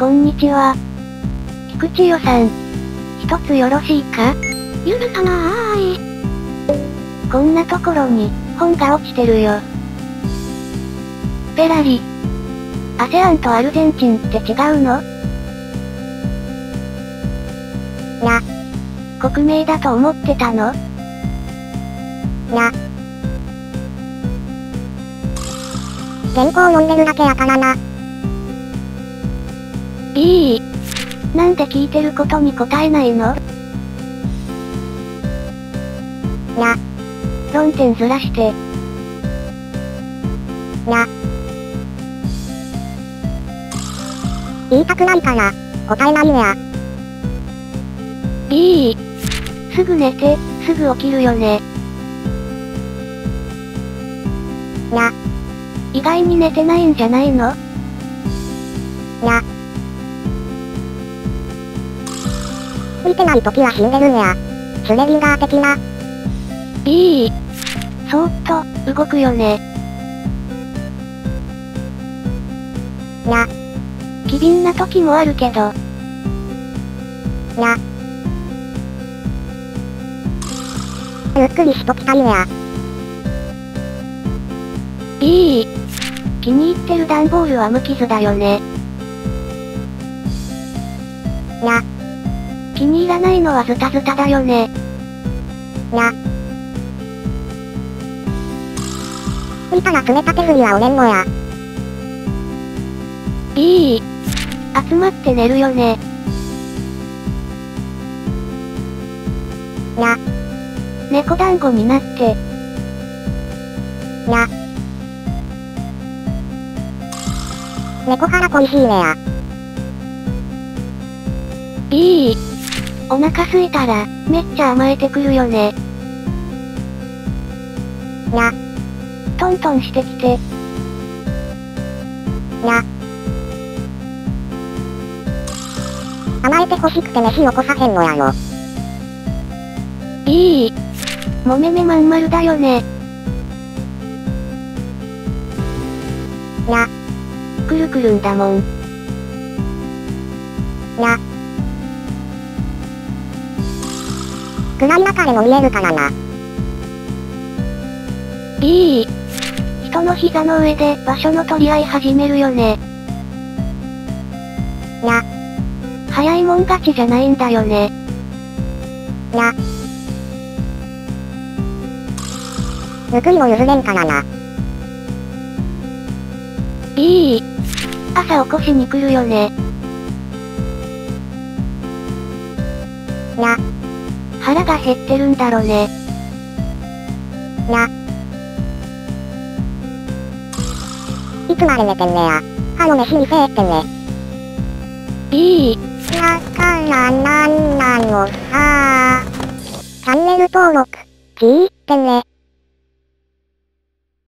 こんにちは。菊池代さん、一つよろしいか？ゆるかなーい。こんなところに、本が落ちてるよ。ペラリ。ASEAN とアルゼンチンって違うの？な。国名だと思ってたの？な。原稿読んでるだけやからな。いい。なんで聞いてることに答えないの？な。論点ずらして。な。言いたくないから、答えないや。いい。すぐ寝て、すぐ起きるよね。な。意外に寝てないんじゃないの？な。ついてないときは死んでるや。スレリンガー的な。いい。そーっと、動くよね。な。機敏なときもあるけど。な。ゆっくりしときたいや。いい。気に入ってる段ボールは無傷だよね。な。気に入らないのはズタズタだよね。な。拭いたら冷た手振りは折れんのや。いい。集まって寝るよね。な。猫団子になって。な。猫腹恋しいねや。いい。お腹すいたら、めっちゃ甘えてくるよね。な。トントンしてきて。な。甘えて欲しくて飯よこさへんのやよ。いい。もめめまんまるだよね。な。くるくるんだもん。な。暗い中でも見えるからな。いい。人の膝の上で場所の取り合い始めるよね。な。早いもん勝ちじゃないんだよね。な。ぬくいも譲れんからな。いい。朝起こしに来るよね。な。腹が減ってるんだろね。な。いつまで寝てんねや。歯の飯にせえってね。いい。だからなんなのさ。チャンネル登録、聞いてね。